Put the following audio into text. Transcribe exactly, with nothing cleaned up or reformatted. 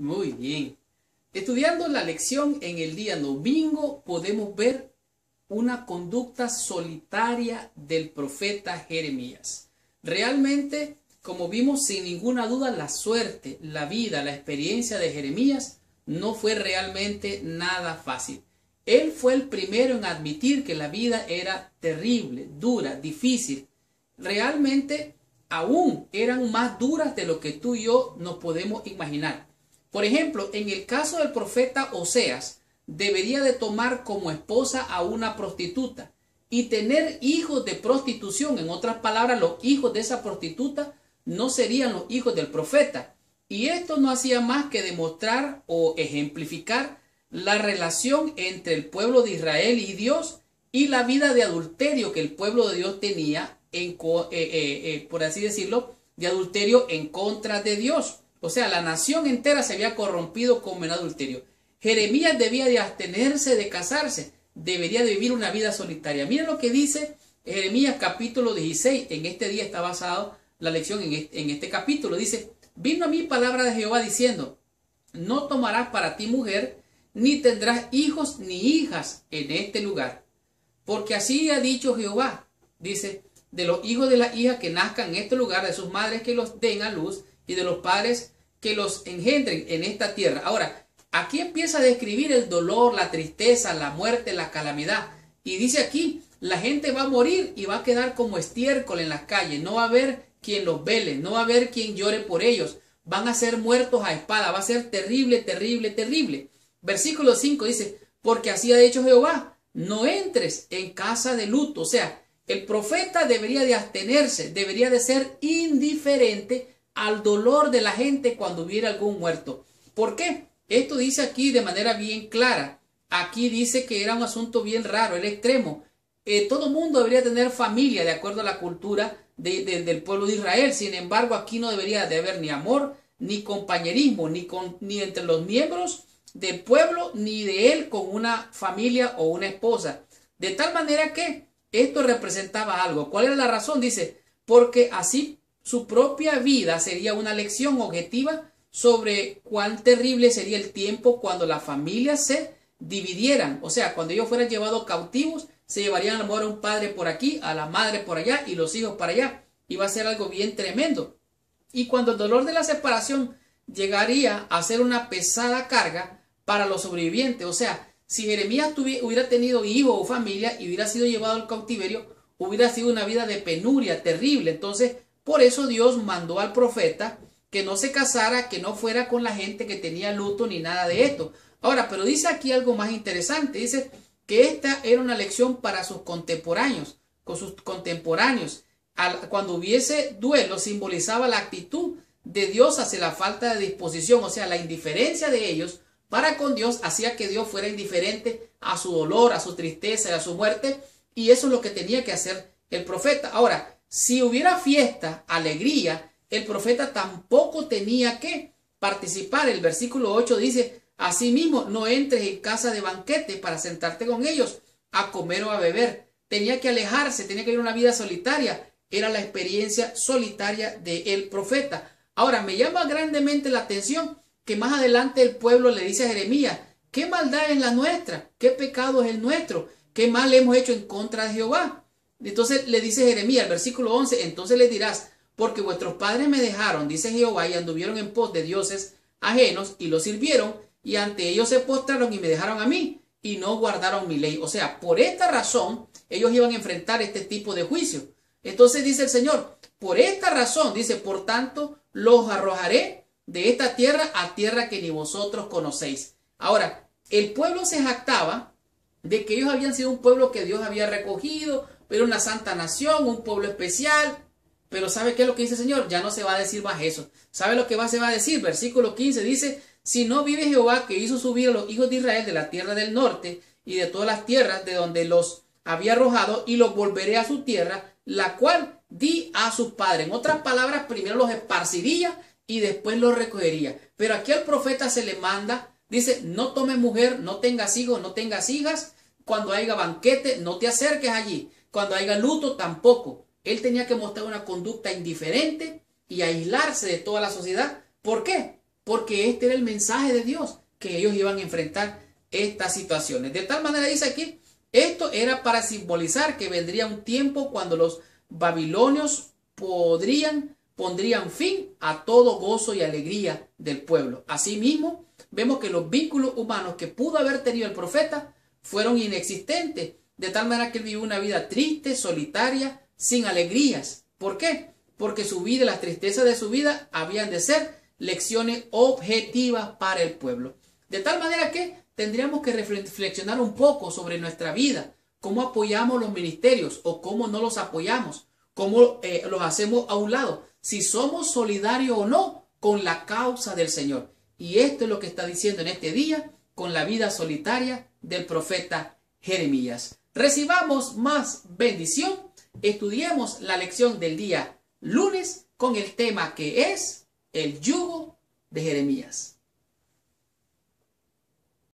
Muy bien. Estudiando la lección en el día domingo, podemos ver una conducta solitaria del profeta Jeremías. Realmente, como vimos, sin ninguna duda, la suerte, la vida, la experiencia de Jeremías no fue realmente nada fácil. Él fue el primero en admitir que la vida era terrible, dura, difícil. Realmente, aún eran más duras de lo que tú y yo nos podemos imaginar. Por ejemplo, en el caso del profeta Oseas, debería de tomar como esposa a una prostituta y tener hijos de prostitución. En otras palabras, los hijos de esa prostituta no serían los hijos del profeta. Y esto no hacía más que demostrar o ejemplificar la relación entre el pueblo de Israel y Dios y la vida de adulterio que el pueblo de Dios tenía, en, eh, eh, eh, por así decirlo, de adulterio en contra de Dios. O sea, la nación entera se había corrompido con el adulterio. Jeremías debía de abstenerse de casarse, debería de vivir una vida solitaria. Miren lo que dice Jeremías capítulo dieciséis, en este día está basado la lección en este, en este capítulo. Dice, vino a mí palabra de Jehová diciendo, no tomarás para ti mujer, ni tendrás hijos ni hijas en este lugar. Porque así ha dicho Jehová, dice, de los hijos de las hijas que nazcan en este lugar, de sus madres que los den a luz, y de los padres que los engendren en esta tierra. Ahora, aquí empieza a describir el dolor, la tristeza, la muerte, la calamidad. Y dice aquí, la gente va a morir y va a quedar como estiércol en las calles. No va a haber quien los vele, no va a haber quien llore por ellos. Van a ser muertos a espada, va a ser terrible, terrible, terrible. Versículo cinco dice, porque así ha dicho Jehová, no entres en casa de luto. O sea, el profeta debería de abstenerse, debería de ser indiferente al dolor de la gente cuando hubiera algún muerto. ¿Por qué? Esto dice aquí de manera bien clara. Aquí dice que era un asunto bien raro, el extremo. Eh, todo mundo debería tener familia de acuerdo a la cultura de, de, del pueblo de Israel. Sin embargo, aquí no debería de haber ni amor, ni compañerismo, ni, con, ni entre los miembros del pueblo, ni de él con una familia o una esposa. De tal manera que esto representaba algo. ¿Cuál era la razón? Dice, porque así su propia vida sería una lección objetiva sobre cuán terrible sería el tiempo cuando las familias se dividieran. O sea, cuando ellos fueran llevados cautivos, se llevarían a lo mejor a un padre por aquí, a la madre por allá y los hijos para allá. Iba a ser algo bien tremendo. Y cuando el dolor de la separación llegaría a ser una pesada carga para los sobrevivientes. O sea, si Jeremías tuviera, hubiera tenido hijos o familia y hubiera sido llevado al cautiverio, hubiera sido una vida de penuria terrible. Entonces, por eso Dios mandó al profeta que no se casara, que no fuera con la gente que tenía luto ni nada de esto. Ahora, pero dice aquí algo más interesante. Dice que esta era una lección para sus contemporáneos. Con sus contemporáneos. Al, cuando hubiese duelo, simbolizaba la actitud de Dios hacia la falta de disposición. O sea, la indiferencia de ellos para con Dios hacía que Dios fuera indiferente a su dolor, a su tristeza, a su muerte. Y eso es lo que tenía que hacer el profeta. Ahora, si hubiera fiesta, alegría, el profeta tampoco tenía que participar. El versículo ocho dice, asimismo, no entres en casa de banquete para sentarte con ellos a comer o a beber. Tenía que alejarse, tenía que ir una vida solitaria. Era la experiencia solitaria del profeta. Ahora, me llama grandemente la atención que más adelante el pueblo le dice a Jeremías, ¿qué maldad es la nuestra? ¿Qué pecado es el nuestro? ¿Qué mal hemos hecho en contra de Jehová? Entonces le dice Jeremías, el versículo once, entonces le dirás, porque vuestros padres me dejaron, dice Jehová, y anduvieron en pos de dioses ajenos, y los sirvieron, y ante ellos se postraron y me dejaron a mí, y no guardaron mi ley. O sea, por esta razón, ellos iban a enfrentar este tipo de juicio. Entonces dice el Señor, por esta razón, dice, por tanto, los arrojaré de esta tierra a tierra que ni vosotros conocéis. Ahora, el pueblo se jactaba de que ellos habían sido un pueblo que Dios había recogido, pero una santa nación, un pueblo especial. Pero ¿sabe qué es lo que dice el Señor? Ya no se va a decir más eso. ¿Sabe lo que va, se va a decir? Versículo quince dice, si no vive Jehová que hizo subir a los hijos de Israel de la tierra del norte y de todas las tierras de donde los había arrojado y los volveré a su tierra, la cual di a sus padres. En otras palabras, primero los esparciría y después los recogería. Pero aquí al profeta se le manda, dice, no tomes mujer, no tengas hijos, no tengas hijas. Cuando haya banquete, no te acerques allí. Cuando haya luto, tampoco. Él tenía que mostrar una conducta indiferente y aislarse de toda la sociedad. ¿Por qué? porque este era el mensaje de Dios, que ellos iban a enfrentar estas situaciones. De tal manera dice aquí, esto era para simbolizar que vendría un tiempo cuando los babilonios podrían, pondrían fin a todo gozo y alegría del pueblo. Asimismo, vemos que los vínculos humanos que pudo haber tenido el profeta fueron inexistentes, de tal manera que él vivió una vida triste, solitaria, sin alegrías. ¿Por qué? Porque su vida, las tristezas de su vida habían de ser lecciones objetivas para el pueblo. De tal manera que tendríamos que reflexionar un poco sobre nuestra vida, cómo apoyamos los ministerios o cómo no los apoyamos, cómo eh, los hacemos a un lado, si somos solidarios o no con la causa del Señor. Y esto es lo que está diciendo en este día con la vida solitaria del profeta Jeremías. Recibamos más bendición, estudiemos la lección del día lunes con el tema que es el yugo de Jeremías.